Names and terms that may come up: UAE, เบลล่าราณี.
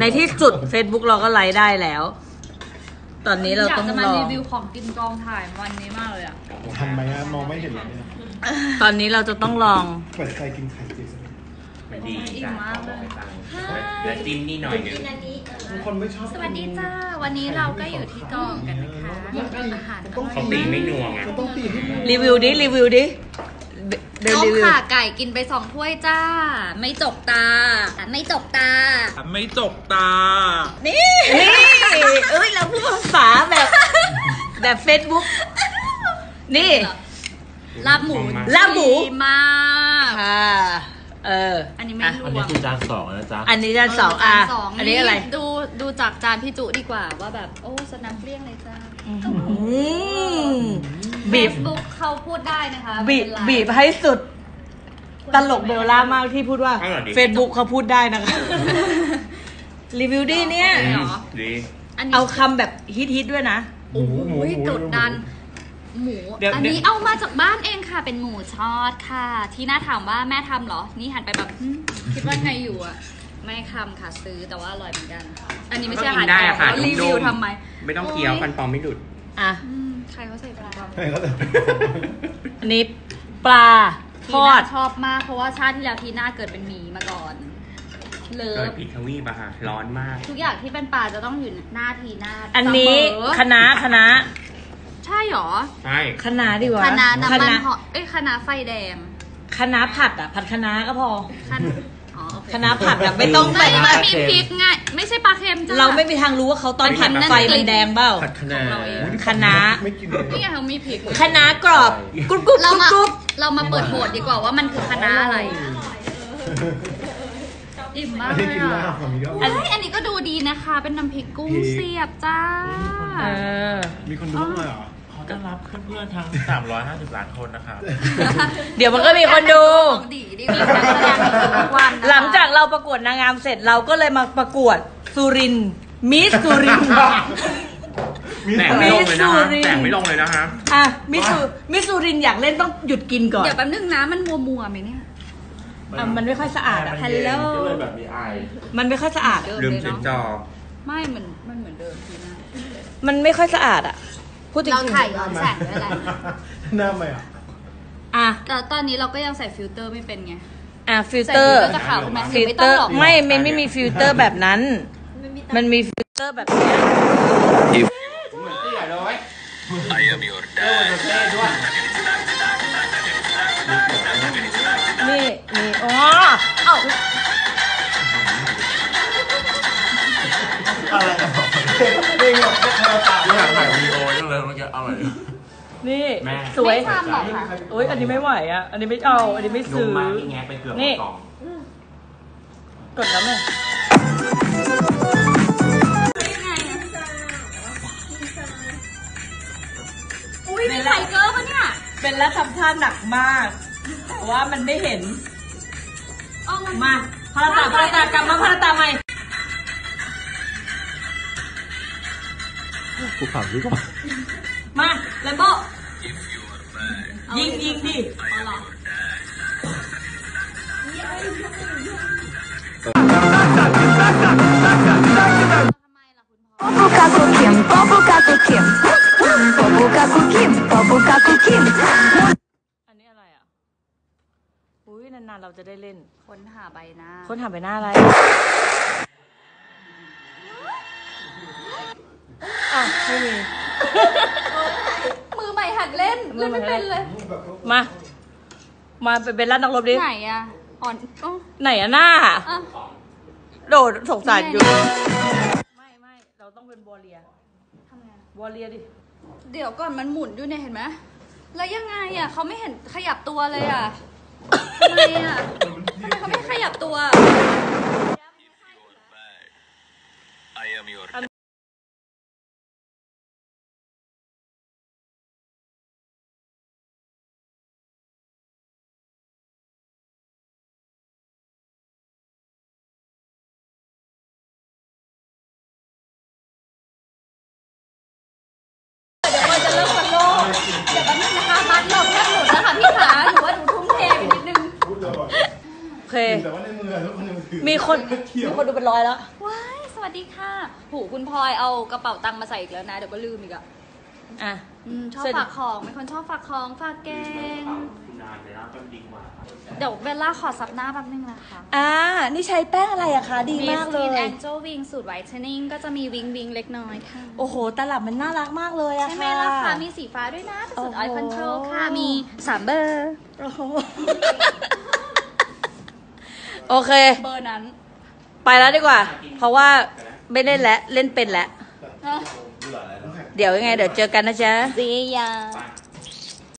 ในที่สุด Facebook เราก็ไลฟ์ได้แล้วตอนนี้เราต้องรออยากจะมารีวิวของกินกองถ่ายวันนี้มากเลยอ่ะทันไหมนะมองไม่เห็นเลยตอนนี้เราจะต้องลองเปิดใจกินไข่เจียวมันดีจ้ะแล้วจิ้มนี่หน่อยนึงคนไม่ชอบสวัสดีจ้าวันนี้เราก็อยู่ที่กองกันนะคะอาหารต้องตีไม่นัวไงรีวิวดิเขาขาไก่กินไป2ถ้วยจ้าไม่จกตานี่เอ้ยเราพูดภาษาแบบเฟซบุ๊กนี่ลาบหมูมากค่ะอันนี้ไม่รวมอันนี้คือจานสองนะจ๊ะอันนี้จานสองอันนี้อะไรดูจากจานพี่จุดีกว่าว่าแบบโอ้สนับเปรี้ยงเลยจ้าบีบเขาพูดได้นะคะบีบให้สุดตลกเบลล่ามากที่พูดว่าเฟซบุ๊กเขาพูดได้นะคะรีวิวดีเนี่ยเอาคำแบบฮิตด้วยนะโอ้โหกดดันหมูอันนี้เอามาจากบ้านเองค่ะเป็นหมูทอดค่ะที่น่าถามว่าแม่ทำเหรอนี่หันไปแบบคิดว่าใครอยู่อ่ะไม่ทำค่ะซื้อแต่ว่าอร่อยเหมือนกันอันนี้ไม่ใช่อาหารรีวิวทำไมไม่ต้องเคี้ยวฟันปลอมไม่หลุดอ่ะใครเขาใส่ปลานี่ปลาทอดชอบมากเพราะว่าชาติที่แล้วทีน่าเกิดเป็นหมีมาก่อนเลิฟผิดทวีปอะค่ะร้อนมากทุกอย่างที่เป็นปลาจะต้องอยู่หน้าทีน่าอันนี้คณะใช่หรอใช่คณะดีกว่าคณะน้ำมันหอมเอ้ยคณะไฟแดงคณะผัดอะผัดคณะก็พอคณะผัดแบบไม่ต้องใส่ไม่มีพริกง่ายไม่ใช่ปลาเค็มจ้ะเราไม่มีทางรู้ว่าเขาตอนผัดไฟมันแดงเปล่าผัดคณะไม่กินนี่เขามีพริกคณะกรอบกรุบกรุบเรามาเปิดโหมดดีกว่าว่ามันคือคณะอะไรอิ่มมากเลยอ่ะอันนี้ก็ดูดีนะคะเป็นน้ำพริกกุ้งเสียบจ้ามีคนดูด้วยเหรอขอต้อนรับเพื่อนๆทาง350ล้านคนนะคะเดี๋ยวมันก็มีคนดูหลังจากเราประกวดนางงามเสร็จเราก็เลยมาประกวดสุรินทร์มิสสุรินทร์แต่ไม่ลงเลยนะคะอ่ะมิสสุรินทร์อยากเล่นต้องหยุดกินก่อนเดี๋ยวแป๊บนึงนะมันมัวๆไหมเนี่ยมันไม่ค่อยสะอาดอะมันไม่ค่อยสะอาดลืมเช็ดจอไม่เหมือนมันเหมือนเดิมทีน่ามันไม่ค่อยสะอาดอะพูดจริงเราถ่ายย้อนแสงอะไรหน้าไหมอะแต่ตอนนี้เราก็ยังใส่ฟิลเตอร์ไม่เป็นไงฟิลเตอร์จะขาวไหมฟิลเตอร์ไม่มีฟิลเตอร์แบบนั้นมันมีฟิลเตอร์แบบนี้เหมือนเตี้ยเลยไอ้เอ็มยูร์ได้นี่อ๋ออะไรนี่หรอที่หลังถ่ายวีดีโอนั่นเลยมันจะอะไรนี่สวยโอ๊ยอันนี้ไม่ไหวอ่ะอันนี้ไม่เอาอันนี้ไม่ซื้อนี่กดแล้วไหมอุ้ยเป็นไทเกอร์ปะเนี่ยเป็นแล้วทำท่าหนักมากว่ามันไม่เห็นมาพาราตาากลับมาพาราตาใหม่กูขับดีกว่ามาเลมโบยิงดิอันนี้อะไรอ่ะอุ้ยนานๆเราจะได้เล่นค้นหาใบหน้าอะไรอ่ะไม่มีมือใหม่หัดเล่นไม่เป็นเลยมาเป็นรัดนักรบดิไหนอ่ะอ่อนไหนอ่ะหน้าโดดสงสารอยู่ไม่เราต้องเป็นวอลเลียทำไงวอลเลียดิเดี๋ยวก่อนมันหมุนอยู่เนี่ยเห็นไหมแล้วยังไงอ่ะเขาไม่เห็นขยับตัวเลยอ่ะทำไมอ่ะทำไมเขาไม่ขยับตัว เคแต่ว่าในมือทุกคนมีคนดูเป็นร้อยแล้วว้ายสวัสดีค่ะหูคุณพลอยเอากระเป๋าตังค์มาใส่อีกแล้วนะเดี๋ยวก็ลืมอีกอ่ะชอบฝากของเป็นคนชอบฝากของฝากเก่งเดี๋ยวเบลล่าขอซับหน้าแป๊บนึงนะคะนี่ใช้แป้งอะไรอะคะดีมากเลย Miss Teen Angel Wing สูตรไวท์เทนนิ่งก็จะมีวิงวิงเล็กน้อยค่ะโอ้โหตลับมันน่ารักมากเลยอะค่ะใช่ไหมล่ะค่ะมีสีฟ้าด้วยนะเป็นสูตรออยล์คอนโทรลค่ะมี3เบอร์โอเคเบอร์นั้นไปแล้วดีกว่าเพราะว่าไม่เล่นแล้วเล่นเป็นแล้วเดี๋ยวยังไงเดี๋ยวเจอกันนะจ๊ะ See ya